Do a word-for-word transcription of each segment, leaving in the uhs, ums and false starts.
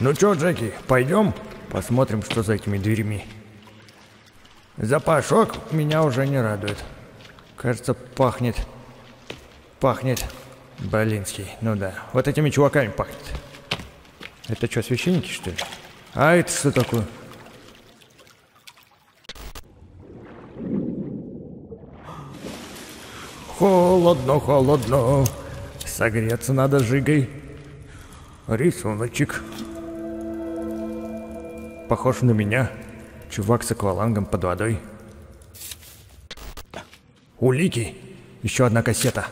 Ну чё, Джеки, пойдем посмотрим, что за этими дверьми. Запашок меня уже не радует. Кажется, пахнет. Пахнет. Блинский, ну да. Вот этими чуваками пахнет. Это что, священники, что ли? А это что такое? Холодно, холодно. Согреться надо жигой. Рисуночек. Похож на меня. Чувак с аквалангом под водой. Улики. Еще одна кассета.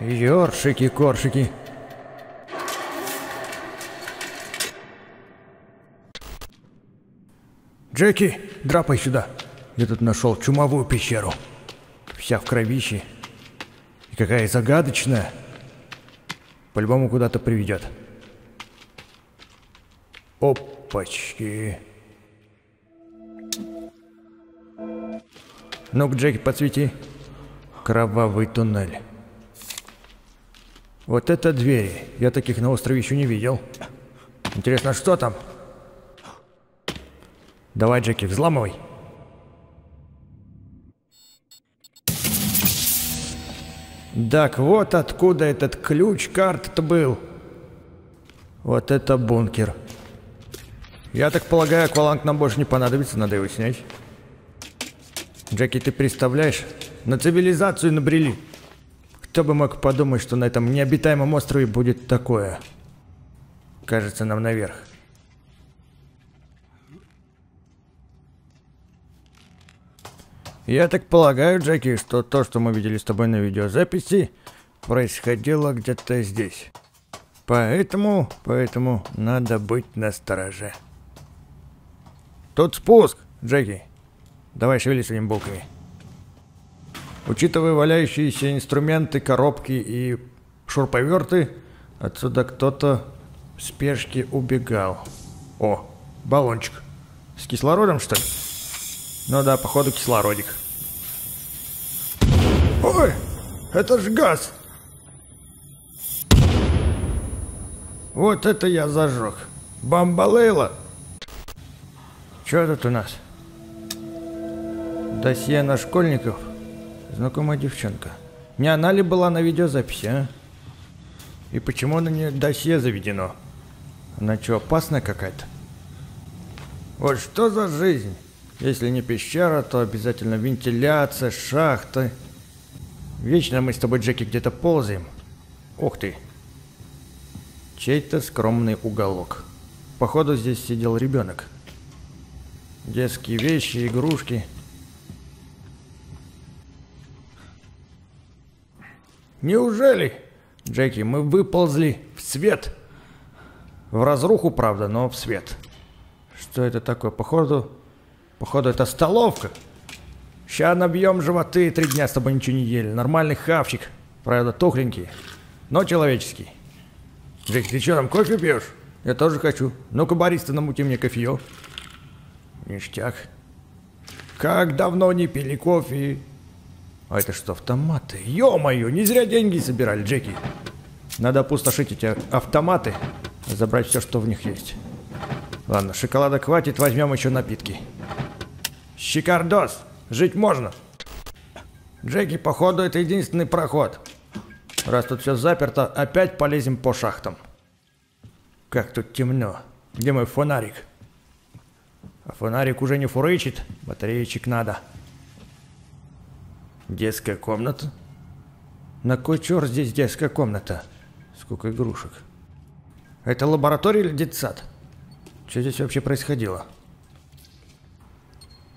Ёршики, коршики. Джеки, драпай сюда. Я тут нашел чумовую пещеру. Вся в кровище. И какая загадочная. По-любому куда-то приведет. Опачки. Ну-ка, Джеки, подсвети. Кровавый туннель. Вот это двери. Я таких на острове еще не видел. Интересно, что там? Давай, Джеки, взламывай. Так вот откуда этот ключ карт-то был. Вот это бункер. Я так полагаю, акваланг нам больше не понадобится, надо его снять. Джеки, ты представляешь? На цивилизацию набрели. Кто бы мог подумать, что на этом необитаемом острове будет такое. Кажется, нам наверх. Я так полагаю, Джеки, что то, что мы видели с тобой на видеозаписи, происходило где-то здесь. Поэтому, поэтому надо быть настороже. Тут спуск, Джеки. Давай шевели своими булками. Учитывая валяющиеся инструменты, коробки и шуруповерты, отсюда кто-то в спешке убегал. О, баллончик. С кислородом, что ли? Ну да, походу кислородик. Ой, это ж газ! Вот это я зажег. Бамбалейла! Чё тут у нас? Досье на школьников? Знакомая девчонка. Не она ли была на видеозаписи, а? И почему на нее досье заведено? Она что, опасная какая-то? Вот что за жизнь? Если не пещера, то обязательно вентиляция, шахты. Вечно мы с тобой, Джеки, где-то ползаем. Ух ты. Чей-то скромный уголок. Походу, здесь сидел ребенок. Детские вещи, игрушки. Неужели? Джеки, мы выползли в свет. В разруху, правда, но в свет. Что это такое? Походу, походу это столовка. Ща набьем животы, три дня с тобой ничего не ели. Нормальный хавчик. Правда, тухленький, но человеческий. Джеки, ты что там, кофе пьешь? Я тоже хочу. Ну-ка, бариста, намути мне кофе. Ништяк. Как давно не пили кофе. А это что, автоматы? Ё-моё, не зря деньги собирали, Джеки. Надо опустошить эти автоматы, забрать все, что в них есть. Ладно, шоколада хватит, возьмем еще напитки. Щикардос, жить можно. Джеки, походу, это единственный проход. Раз тут все заперто, опять полезем по шахтам. Как тут темно. Где мой фонарик? А фонарик уже не фурычит, батареечек надо. Детская комната? На кой черт здесь детская комната? Сколько игрушек. Это лаборатория или детсад? Что здесь вообще происходило?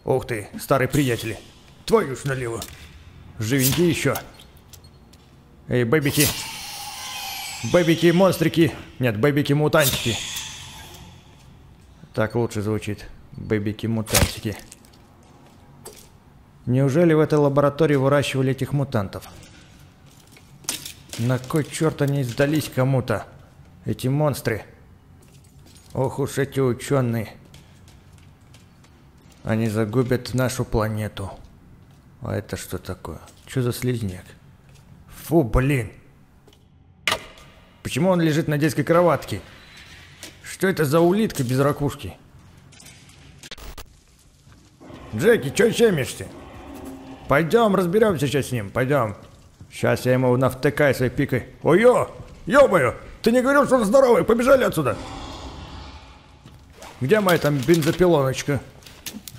Ух ты, старые приятели. Твою ж налево. Живенькие еще. Эй, бэбики. Бэбики, монстрики. Нет, бэбики, мутантики. Так лучше звучит. Бэбики, мутантики. Неужели в этой лаборатории выращивали этих мутантов? На кой черт они сдались кому-то? Эти монстры. Ох уж эти ученые. Они загубят нашу планету. А это что такое? Что за слизняк? Фу, блин. Почему он лежит на детской кроватке? Что это за улитка без ракушки? Джеки, чё чемишься? Пойдем разберемся сейчас с ним, пойдем. Сейчас я ему навтыкаю своей пикой. Ой-ё! Ё-моё! Ты не говорил, что он здоровый? Побежали отсюда! Где моя там бензопилоночка?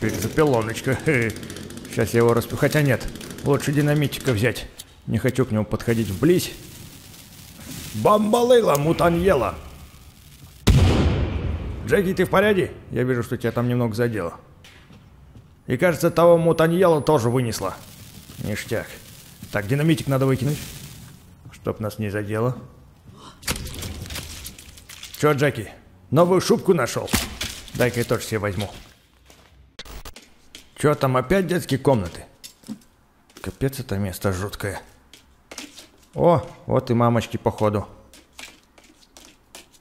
Бензопилоночка. Сейчас я его распу... Хотя нет. Лучше динамитика взять. Не хочу к нему подходить вблизь. Бамбалейла мутаньела! Джеки, ты в порядке? Я вижу, что тебя там немного задело. И кажется, того мутаньела тоже вынесло. Ништяк. Так, динамитик надо выкинуть, чтоб нас не задело. Чё, Джеки, новую шубку нашел? Дай-ка я тоже себе возьму. Чё там опять детские комнаты? Капец, это место жуткое. О, вот и мамочки походу.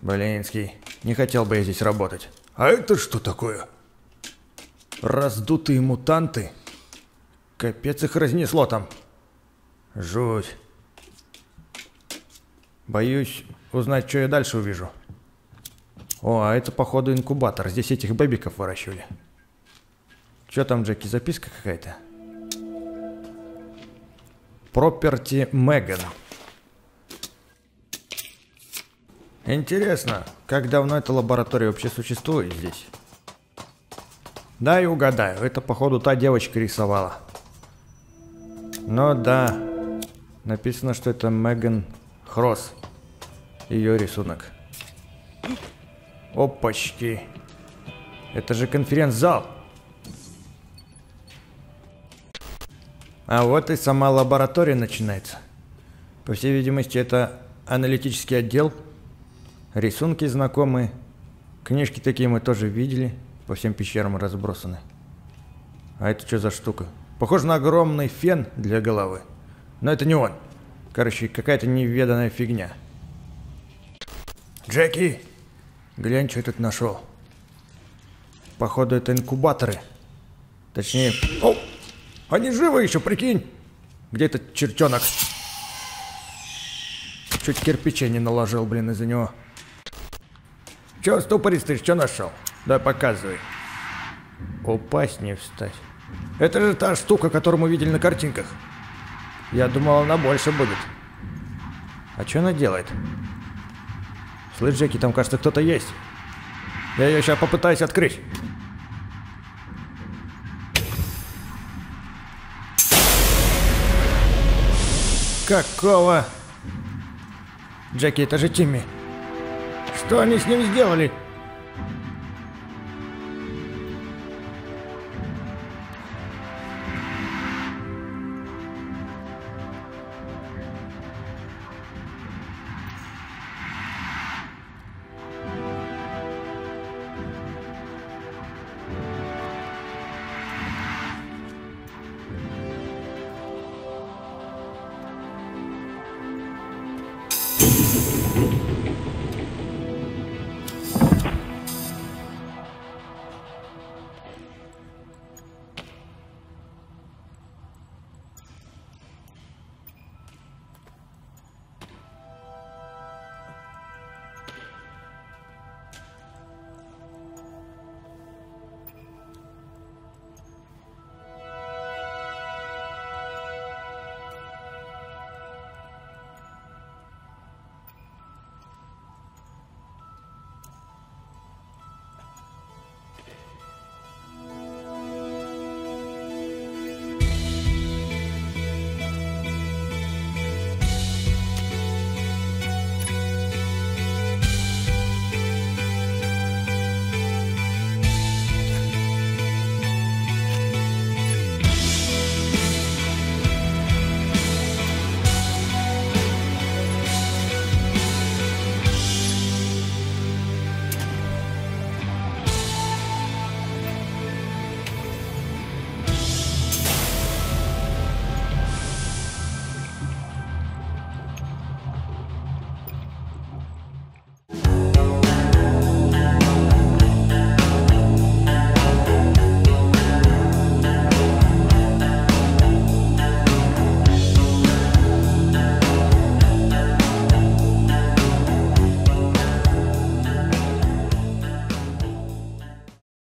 Блинский, не хотел бы я здесь работать. А это что такое? Раздутые мутанты? Капец, их разнесло там. Жуть. Боюсь узнать, что я дальше увижу. О, а это походу инкубатор. Здесь этих бэбиков выращивали. Что там, Джеки, записка какая-то? Property Мэган. Интересно, как давно эта лаборатория вообще существует здесь? Да, и угадаю. Это походу та девочка рисовала. Ну да. Написано, что это Мэган Хрос. Ее рисунок. Опачки. Это же конференц-зал. А вот и сама лаборатория начинается. По всей видимости, это аналитический отдел. Рисунки знакомые. Книжки такие мы тоже видели. По всем пещерам разбросаны. А это что за штука? Похоже на огромный фен для головы. Но это не он. Короче, какая-то неведанная фигня. Джеки! Глянь, что я тут нашел. Походу, это инкубаторы. Точнее... О! Они живы еще, прикинь! Где этот чертенок? Чуть кирпичей не наложил, блин, из-за него. Че, ступористый, что нашел? Да, показывай. Упасть не встать. Это же та штука, которую мы видели на картинках. Я думал, она больше будет. А что она делает? Слышь, Джеки, там, кажется, кто-то есть. Я ее сейчас попытаюсь открыть. Какого? Джеки, это же Тимми. Что они с ним сделали? Thank you.